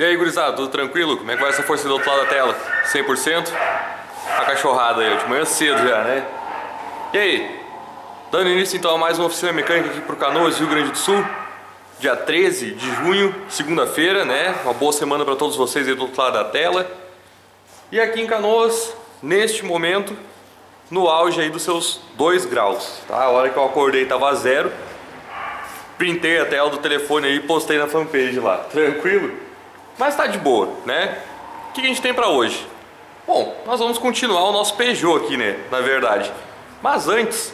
E aí, gurizada, tudo tranquilo? Como é que vai essa força do outro lado da tela? 100%? A cachorrada aí, de manhã cedo já, né? E aí? Dando início então a mais uma oficina mecânica aqui pro Canoas, Rio Grande do Sul. Dia 13 de junho, segunda-feira, né? Uma boa semana para todos vocês aí do outro lado da tela. E aqui em Canoas, neste momento, no auge aí dos seus 2 graus, tá? A hora que eu acordei tava 0. Printei a tela do telefone aí e postei na fanpage lá. Tranquilo? Mas tá de boa, né? O que a gente tem pra hoje? Bom, nós vamos continuar o nosso Peugeot aqui, né? Na verdade. Mas antes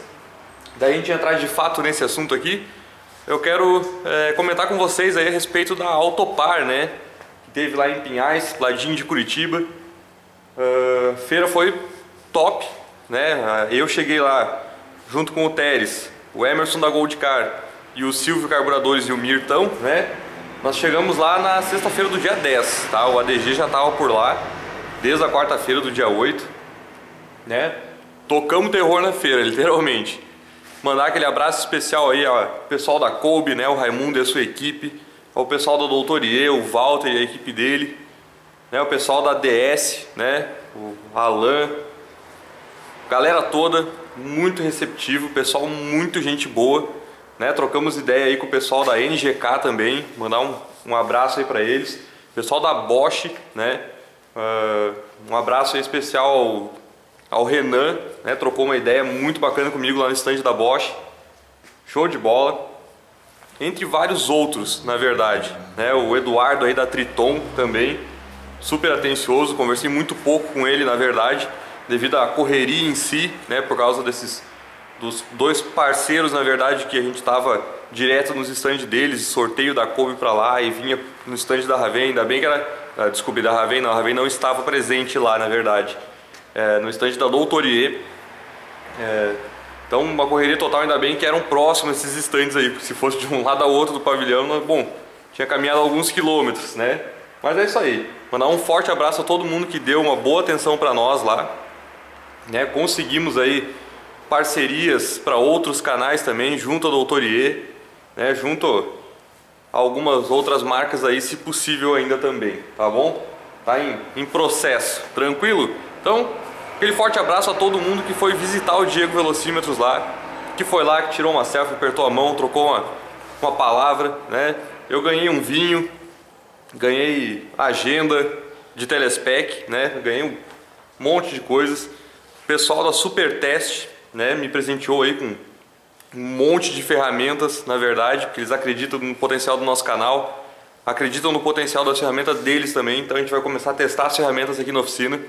da gente entrar de fato nesse assunto aqui, eu quero comentar com vocês aí a respeito da Autopar, né? Que teve lá em Pinhais, ladinho de Curitiba. Feira foi top, né? Eu cheguei lá junto com o Teres, o Emerson da Gold Car e o Silvio Carburadores e o Mirtão, né? Nós chegamos lá na sexta-feira do dia 10, tá? O ADG já tava por lá desde a quarta-feira do dia 8, né? Tocamos terror na feira, literalmente. Mandar aquele abraço especial aí ao pessoal da Koube, né? O Raimundo e a sua equipe, ao pessoal do Doutor Ier, o Walter e a equipe dele, né? O pessoal da DS, né? O Alan, galera toda muito receptivo, pessoal muito gente boa, né? Trocamos ideia aí com o pessoal da NGK também, mandar um abraço aí pra eles, pessoal da Bosch, né? Um abraço aí especial ao Renan, né? Trocou uma ideia muito bacana comigo lá no stand da Bosch, show de bola, entre vários outros, na verdade, né? O Eduardo aí da Triton também, super atencioso, conversei muito pouco com ele, na verdade, devido à correria em si, né? Por causa dos 2 parceiros, na verdade, que a gente estava direto nos stands deles, sorteio da Koube para lá e vinha no stand da Raven, ainda bem que era, desculpe, da Raven não, a Raven não estava presente lá, na verdade, no stand da Doutor Ier, então uma correria total, ainda bem que eram próximos esses stands aí, porque se fosse de um lado ao outro do pavilhão, bom, tinha caminhado alguns quilômetros, né? Mas é isso aí, mandar um forte abraço a todo mundo que deu uma boa atenção para nós lá, né? Conseguimos aí parcerias para outros canais também, junto ao Doutor Ier, né? Junto a algumas outras marcas aí, se possível ainda também, tá bom? Tá em processo, tranquilo? Então, aquele forte abraço a todo mundo que foi visitar o Diego Velocímetros lá, que foi lá, que tirou uma selfie, apertou a mão, trocou uma palavra, né? Eu ganhei um vinho, ganhei agenda de Telespec, né? Ganhei um monte de coisas. O pessoal da Supertest, né, me presenteou aí com um monte de ferramentas, na verdade, porque eles acreditam no potencial do nosso canal, acreditam no potencial das ferramentas deles também, então a gente vai começar a testar as ferramentas aqui na oficina.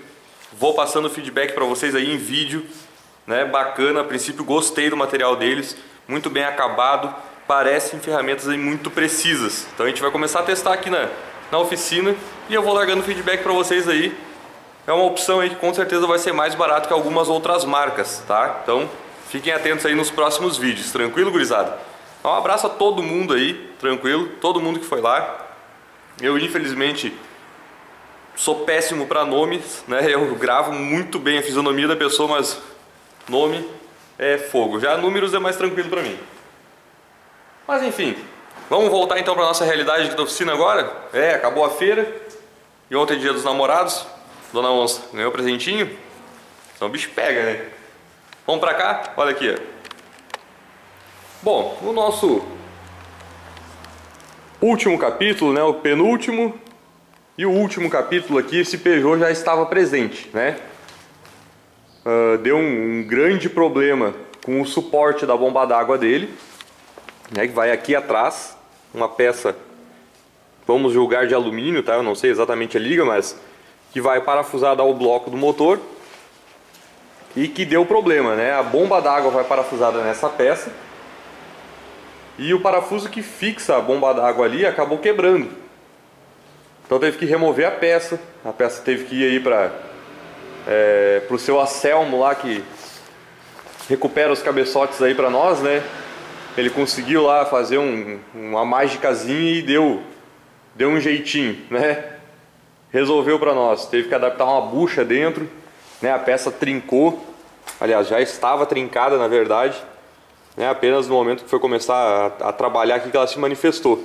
Vou passando feedback para vocês aí em vídeo, né, bacana, a princípio gostei do material deles, muito bem acabado, parecem ferramentas aí muito precisas, então a gente vai começar a testar aqui na oficina e eu vou largando feedback para vocês aí. É uma opção aí que com certeza vai ser mais barato que algumas outras marcas, tá? Então, fiquem atentos aí nos próximos vídeos, tranquilo, gurizada? Um abraço a todo mundo aí, tranquilo, todo mundo que foi lá. Eu, infelizmente, sou péssimo para nomes, né? Eu gravo muito bem a fisionomia da pessoa, mas nome é fogo. Já números é mais tranquilo para mim. Mas, enfim, vamos voltar então para nossa realidade aqui da oficina agora? Acabou a feira e ontem é dia dos namorados. Dona Onça ganhou presentinho? Então o bicho pega, né? Vamos pra cá? Olha aqui, ó. Bom, o nosso último capítulo, né? O penúltimo e o último capítulo aqui, esse Peugeot já estava presente, né? Deu um grande problema com o suporte da bomba d'água dele, né? Que vai aqui atrás, uma peça, vamos julgar de alumínio, tá? Eu não sei exatamente a liga, mas que vai parafusar ao bloco do motor e que deu problema, né? A bomba d'água vai parafusada nessa peça e o parafuso que fixa a bomba d'água ali acabou quebrando. Então teve que remover a peça teve que ir aí para pro seu Anselmo lá, que recupera os cabeçotes aí para nós, né? Ele conseguiu lá fazer uma mágicazinha e deu um jeitinho, né? Resolveu para nós, teve que adaptar uma bucha dentro, né? A peça trincou, aliás, já estava trincada na verdade, né? Apenas no momento que foi começar a trabalhar aqui que ela se manifestou.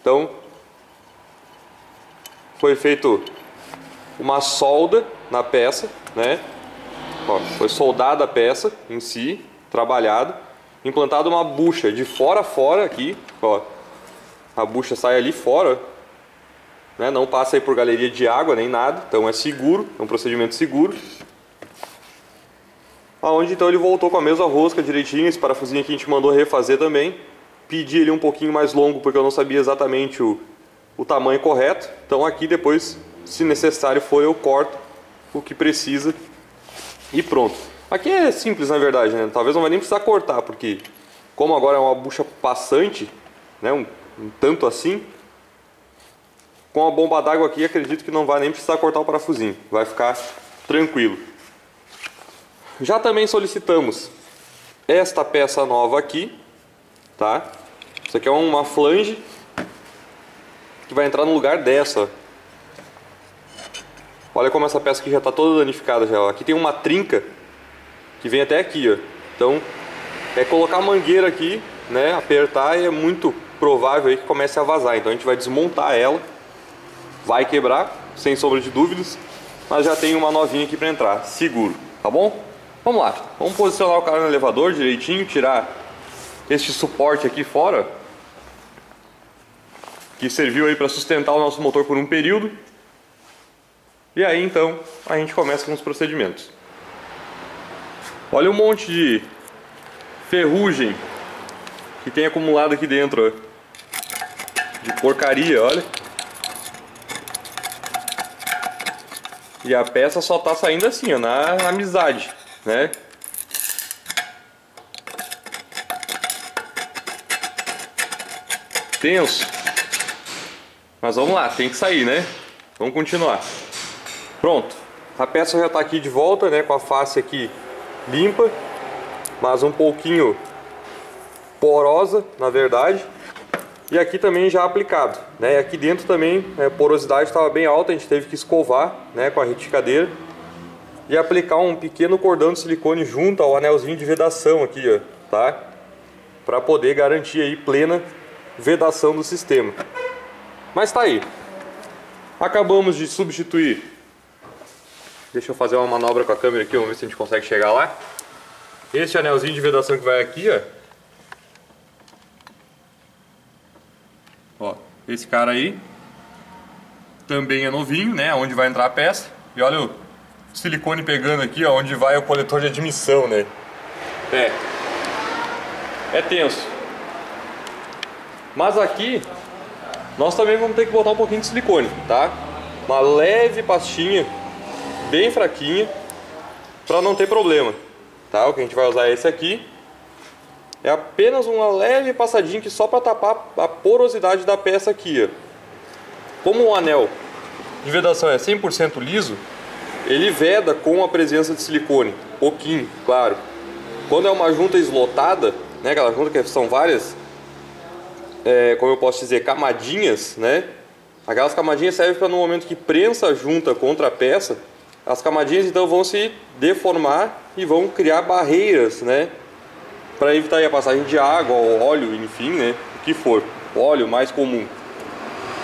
Então, foi feito uma solda na peça, né? Ó, foi soldada a peça em si, trabalhada, implantada uma bucha de fora a fora aqui, ó. A bucha sai ali fora, né? Não passa aí por galeria de água nem nada, então é seguro, é um procedimento seguro. Aonde então ele voltou com a mesma rosca direitinho, esse parafusinho aqui a gente mandou refazer também. Pedi ele um pouquinho mais longo porque eu não sabia exatamente o tamanho correto. Então aqui depois, se necessário for, eu corto o que precisa e pronto. Aqui é simples na verdade, né? Talvez não vai nem precisar cortar, porque como agora é uma bucha passante, né? Um tanto assim, com a bomba d'água aqui acredito que não vai nem precisar cortar o parafusinho, vai ficar tranquilo. Já também solicitamos esta peça nova aqui, tá? Isso aqui é uma flange que vai entrar no lugar dessa. Olha como essa peça aqui já está toda danificada já. Aqui tem uma trinca que vem até aqui, ó. Então é colocar a mangueira aqui, né? Apertar e é muito provável aí que comece a vazar. Então a gente vai desmontar ela, vai quebrar, sem sombra de dúvidas, mas já tem uma novinha aqui para entrar, seguro, tá bom? Vamos lá, vamos posicionar o cara no elevador direitinho, tirar este suporte aqui fora, que serviu aí para sustentar o nosso motor por um período. E aí então a gente começa com os procedimentos. Olha um monte de ferrugem que tem acumulado aqui dentro, ó, de porcaria, olha. E a peça só tá saindo assim, ó, na amizade, né? Tenso. Mas vamos lá, tem que sair, né? Vamos continuar. Pronto. A peça já tá aqui de volta, né? Com a face aqui limpa, mas um pouquinho porosa, na verdade. E aqui também já aplicado, né? E aqui dentro também, né, a porosidade estava bem alta, a gente teve que escovar, né, com a retificadeira. E aplicar um pequeno cordão de silicone junto ao anelzinho de vedação aqui, ó, tá? Para poder garantir aí plena vedação do sistema. Mas tá aí. Acabamos de substituir. Deixa eu fazer uma manobra com a câmera aqui, vamos ver se a gente consegue chegar lá. Esse anelzinho de vedação que vai aqui, ó. Ó, esse cara aí. Também é novinho, né? Onde vai entrar a peça. E olha o silicone pegando aqui, ó, onde vai o coletor de admissão, né? É tenso. Mas aqui nós também vamos ter que botar um pouquinho de silicone, tá? Uma leve pastinha, bem fraquinha, para não ter problema, tá? O que a gente vai usar é esse aqui. É apenas uma leve passadinha que só para tapar a porosidade da peça aqui, ó. Como o anel de vedação é 100% liso, ele veda com a presença de silicone, pouquinho, claro. Quando é uma junta eslotada, né, aquela junta que são várias, como eu posso dizer, camadinhas, né? Aquelas camadinhas servem para no momento que prensa a junta contra a peça, as camadinhas então vão se deformar e vão criar barreiras, né? Para evitar aí a passagem de água, ou óleo, enfim, né? O que for, óleo mais comum.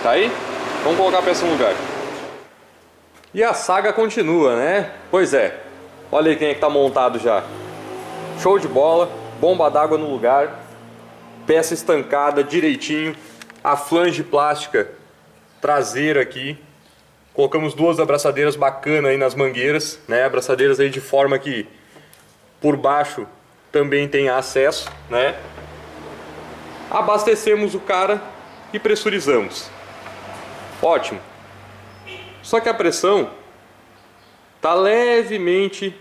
Tá aí? Vamos colocar a peça no lugar. E a saga continua, né? Pois é. Olha aí quem é que tá montado já. Show de bola, bomba d'água no lugar, peça estancada direitinho, a flange plástica traseira aqui. Colocamos duas abraçadeiras bacanas aí nas mangueiras, né? Abraçadeiras aí de forma que por baixo também tem acesso, né? Abastecemos o cara e pressurizamos. Ótimo. Só que a pressão tá levemente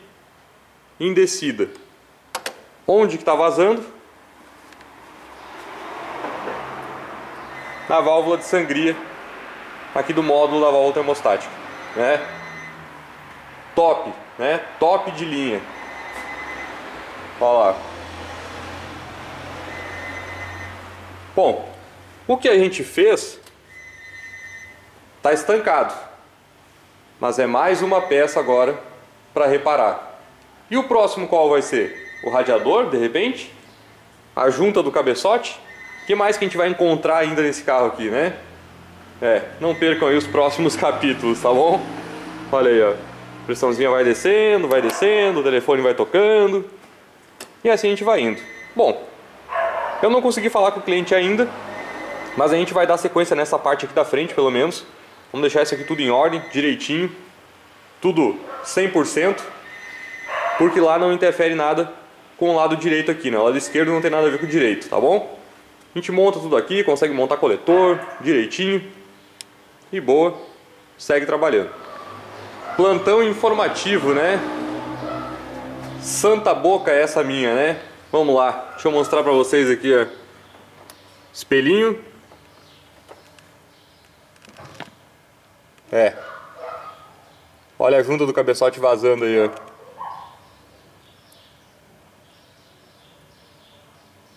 indecida. Onde que tá vazando? Na válvula de sangria aqui do módulo da válvula termostática, né? Top, né? Top de linha. Olha lá. Bom, o que a gente fez tá estancado, mas é mais uma peça agora para reparar. E o próximo qual vai ser? O radiador, de repente? A junta do cabeçote? O que mais que a gente vai encontrar ainda nesse carro aqui, né? É, não percam aí os próximos capítulos, tá bom? Olha aí, ó. A pressãozinha vai descendo, o telefone vai tocando. E assim a gente vai indo. Bom, eu não consegui falar com o cliente ainda, mas a gente vai dar sequência nessa parte aqui da frente, pelo menos. Vamos deixar isso aqui tudo em ordem, direitinho. Tudo 100%. Porque lá não interfere nada com o lado direito aqui, né? O lado esquerdo não tem nada a ver com o direito, tá bom? A gente monta tudo aqui, consegue montar coletor direitinho. E boa, segue trabalhando. Plantão informativo, né? Santa boca é essa minha, né? Vamos lá, deixa eu mostrar pra vocês aqui, ó. Espelhinho. É. Olha a junta do cabeçote vazando aí, ó.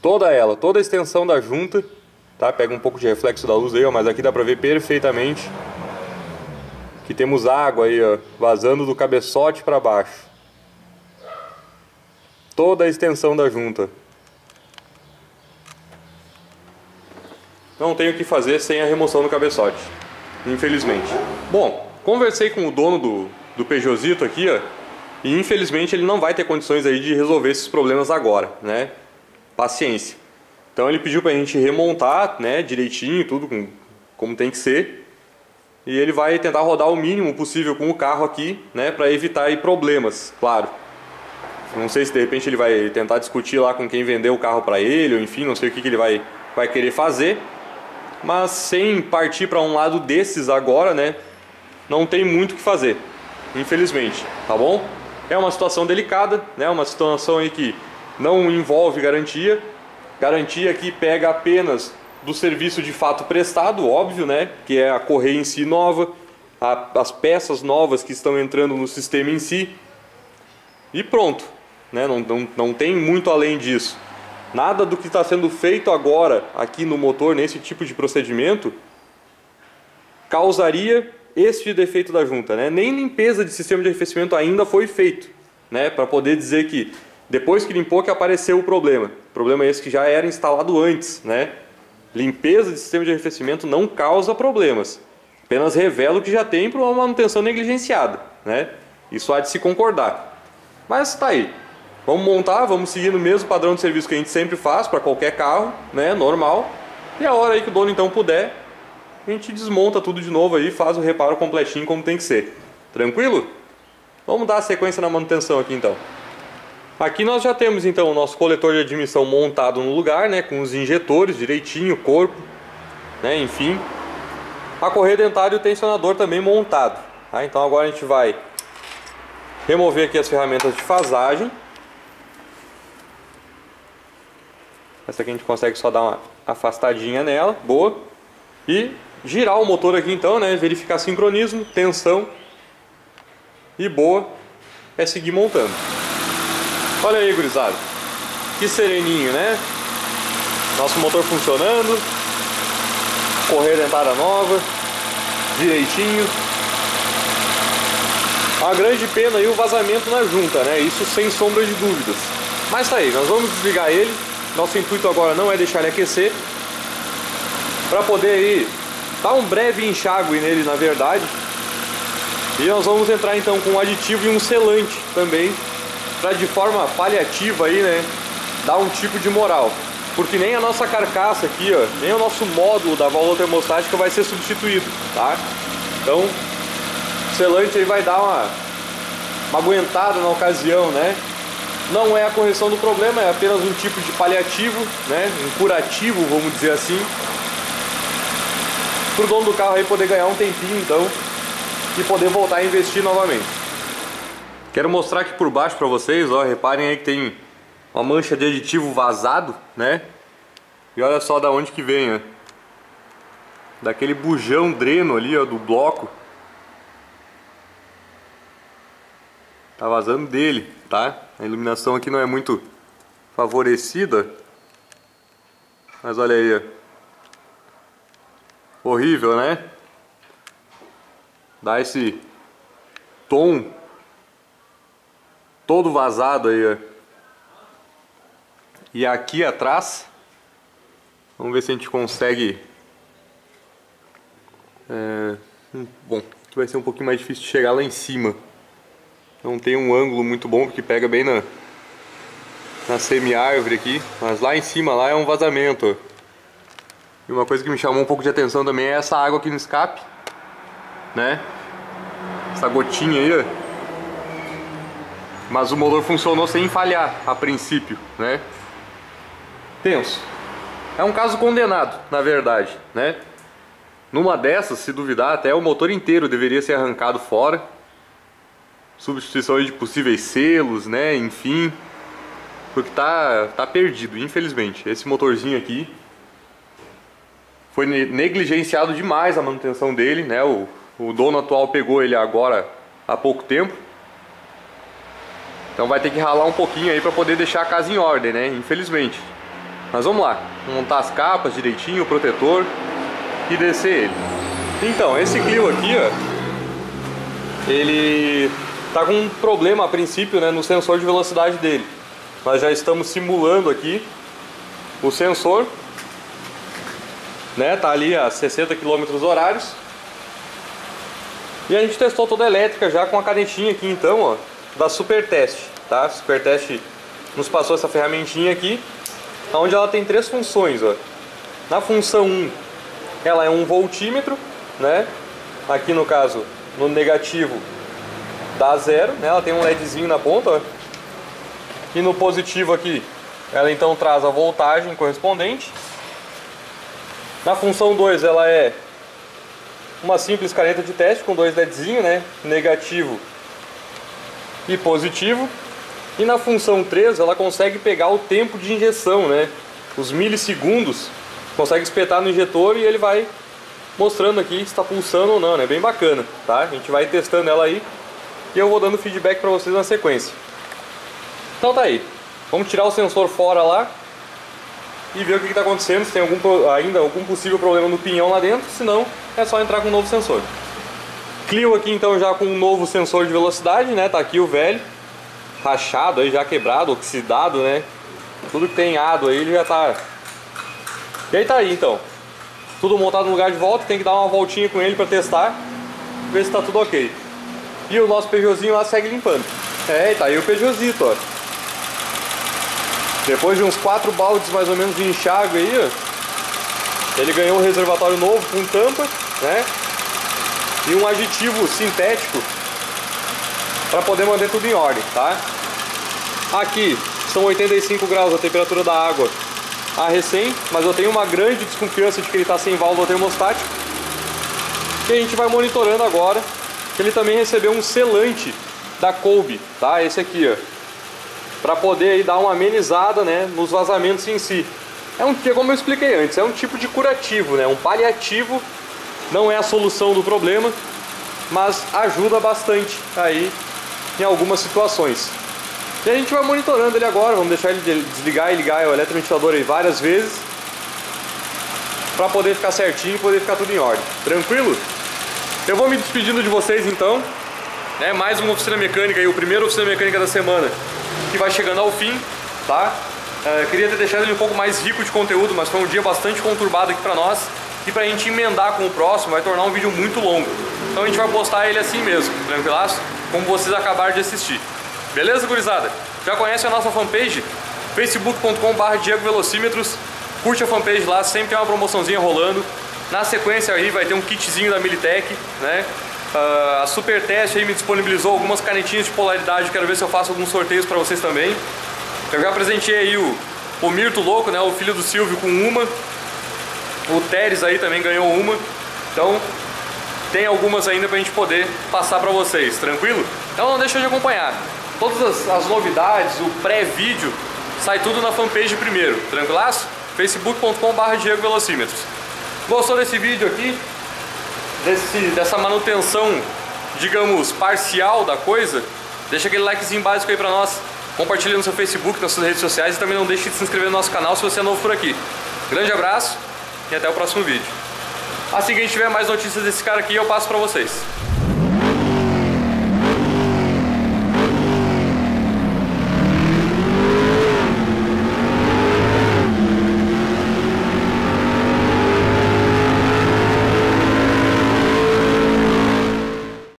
Toda ela, toda a extensão da junta, tá? Pega um pouco de reflexo da luz aí, ó, mas aqui dá pra ver perfeitamente que temos água aí, ó, vazando do cabeçote pra baixo. Toda a extensão da junta. Não tenho o que fazer sem a remoção do cabeçote, infelizmente. Bom, conversei com o dono do Peugeotzito aqui, ó, e infelizmente ele não vai ter condições aí de resolver esses problemas agora, né? Paciência. Então ele pediu pra gente remontar, né, direitinho, tudo como tem que ser. E ele vai tentar rodar o mínimo possível com o carro aqui, né, pra evitar aí problemas, claro. Não sei se de repente ele vai tentar discutir lá com quem vendeu o carro pra ele, ou enfim, não sei o que ele vai querer fazer. Mas sem partir pra um lado desses agora, né, não tem muito o que fazer, infelizmente, tá bom? É uma situação delicada, né, uma situação aí que não envolve garantia, garantia que pega apenas do serviço de fato prestado, óbvio, né? Que é a correia em si nova, as peças novas que estão entrando no sistema em si e pronto, né? Não tem muito além disso. Nada do que está sendo feito agora aqui no motor, nesse tipo de procedimento, causaria este defeito da junta, né? Nem limpeza de sistema de arrefecimento ainda foi feito, né? Para poder dizer que depois que limpou que apareceu o problema. O problema é esse que já era instalado antes, né? Limpeza de sistema de arrefecimento não causa problemas. Apenas revela o que já tem para uma manutenção negligenciada, né? Isso há de se concordar. Mas tá aí. Vamos montar, vamos seguir no mesmo padrão de serviço que a gente sempre faz para qualquer carro, né? Normal. E a hora aí que o dono então puder, a gente desmonta tudo de novo aí, faz o reparo completinho como tem que ser. Tranquilo? Vamos dar sequência na manutenção aqui então. Aqui nós já temos então o nosso coletor de admissão montado no lugar, né, com os injetores direitinho, corpo, né, enfim. A correia dentária e o tensionador também montado. Tá? Então agora a gente vai remover aqui as ferramentas de fasagem. Essa aqui a gente consegue só dar uma afastadinha nela, boa. E girar o motor aqui então, né, verificar sincronismo, tensão e boa, é seguir montando. Olha aí, gurizada, que sereninho, né? Nosso motor funcionando, correia dentada nova, direitinho. A grande pena aí o vazamento na junta, né? Isso sem sombra de dúvidas. Mas tá aí, nós vamos desligar ele. Nosso intuito agora não é deixar ele aquecer, para poder aí dar um breve enxágue nele, na verdade. E nós vamos entrar então com um aditivo e um selante também, para de forma paliativa aí, né, dar um tipo de moral. Porque nem a nossa carcaça aqui, ó, nem o nosso módulo da válvula termostática vai ser substituído, tá? Então, o selante aí vai dar uma aguentada na ocasião, né? Não é a correção do problema, é apenas um tipo de paliativo, né? Um curativo, vamos dizer assim. Pro dono do carro aí poder ganhar um tempinho, então, e poder voltar a investir novamente. Quero mostrar aqui por baixo para vocês, ó, reparem aí que tem uma mancha de aditivo vazado, né? E olha só da onde que vem, ó. Daquele bujão dreno ali, ó, do bloco. Tá vazando dele, tá? A iluminação aqui não é muito favorecida. Mas olha aí, ó. Horrível, né? Dá esse tom todo vazado aí, ó. E aqui atrás, vamos ver se a gente consegue Bom, que vai ser um pouquinho mais difícil de chegar lá em cima. Não tem um ângulo muito bom porque pega bem na semi-árvore aqui. Mas lá em cima lá é um vazamento. E uma coisa que me chamou um pouco de atenção também é essa água aqui no escape, né? Essa gotinha aí, ó. Mas o motor funcionou sem falhar, a princípio, né? Tenso. É um caso condenado, na verdade, né? Numa dessas, se duvidar, até o motor inteiro deveria ser arrancado fora. Substituição de possíveis selos, né? Enfim. Porque tá perdido, infelizmente. Esse motorzinho aqui foi negligenciado demais a manutenção dele, né? O dono atual pegou ele agora há pouco tempo. Então vai ter que ralar um pouquinho aí para poder deixar a casa em ordem, né? Infelizmente. Mas vamos lá, montar as capas direitinho, o protetor e descer ele. Então, esse Clio aqui, ó, ele tá com um problema a princípio, né, no sensor de velocidade dele. Nós já estamos simulando aqui o sensor, né? Tá ali a 60 km/h. E a gente testou toda a elétrica já com a canetinha aqui, então, ó, da Supertest, tá? Supertest nos passou essa ferramentinha aqui, onde ela tem três funções, ó. Na função 1, ela é um voltímetro, né? Aqui no caso, no negativo dá 0, né? Ela tem um LEDzinho na ponta, ó. E no positivo aqui, ela então traz a voltagem correspondente. Na função 2, ela é uma simples caneta de teste com dois LEDzinhos, né? Negativo e positivo. E na função 3 ela consegue pegar o tempo de injeção, né? Os milissegundos, consegue espetar no injetor e ele vai mostrando aqui se está pulsando ou não, né? Bem bacana, tá? A gente vai testando ela aí e eu vou dando feedback para vocês na sequência. Então tá aí, vamos tirar o sensor fora lá e ver o que está acontecendo, se tem ainda algum possível problema no pinhão lá dentro, se não é só entrar com um novo sensor. Clio aqui então já com um novo sensor de velocidade, né? Tá aqui o velho, rachado aí, já quebrado, oxidado, né? Tudo que tem ado aí, ele já tá... E aí tá aí então. Tudo montado no lugar de volta, tem que dar uma voltinha com ele pra testar, ver se tá tudo ok. E o nosso Peugeotzinho lá segue limpando. É, e tá aí o Peugeotzito, ó. Depois de uns 4 baldes mais ou menos de enxágue aí, ó, ele ganhou um reservatório novo com tampa, né? E um aditivo sintético para poder manter tudo em ordem, tá? Aqui são 85 graus a temperatura da água a recém, mas eu tenho uma grande desconfiança de que ele está sem válvula termostática. E a gente vai monitorando agora. Ele também recebeu um selante da Koube, tá? Esse aqui, ó, para poder aí dar uma amenizada, né, nos vazamentos em si. Como eu expliquei antes, é um tipo de curativo, né? Um paliativo. Não é a solução do problema, mas ajuda bastante aí em algumas situações. E a gente vai monitorando ele agora, vamos deixar ele desligar e ligar o eletroventilador aí várias vezes para poder ficar certinho e poder ficar tudo em ordem. Tranquilo? Eu vou me despedindo de vocês então, né? Mais uma oficina mecânica aí, o primeiro oficina mecânica da semana que vai chegando ao fim, tá? Queria ter deixado ele um pouco mais rico de conteúdo, mas foi um dia bastante conturbado aqui para nós. E pra gente emendar com o próximo vai tornar um vídeo muito longo. Então a gente vai postar ele assim mesmo, tranquilaço? Como vocês acabaram de assistir. Beleza, gurizada? Já conhece a nossa fanpage? facebook.com/Diego Velocímetros. Curte a fanpage lá, sempre tem uma promoçãozinha rolando. Na sequência aí vai ter um kitzinho da Militec, né? A Supertest aí me disponibilizou algumas canetinhas de polaridade. Quero ver se eu faço alguns sorteios pra vocês também. Eu já presenteei aí o Mirto Louco, né? O filho do Silvio, com uma. O Teres aí também ganhou uma. Então tem algumas ainda pra gente poder passar pra vocês, tranquilo? Então não deixa de acompanhar. Todas as novidades, o pré-vídeo, sai tudo na fanpage primeiro, tranquilaço? facebook.com/Diego Velocímetros. Gostou desse vídeo aqui? Dessa manutenção, digamos, parcial da coisa? Deixa aquele likezinho básico aí pra nós. Compartilha no seu Facebook, nas suas redes sociais. E também não deixe de se inscrever no nosso canal se você é novo por aqui. Grande abraço e até o próximo vídeo. Assim que a gente tiver mais notícias desse cara aqui, eu passo pra vocês.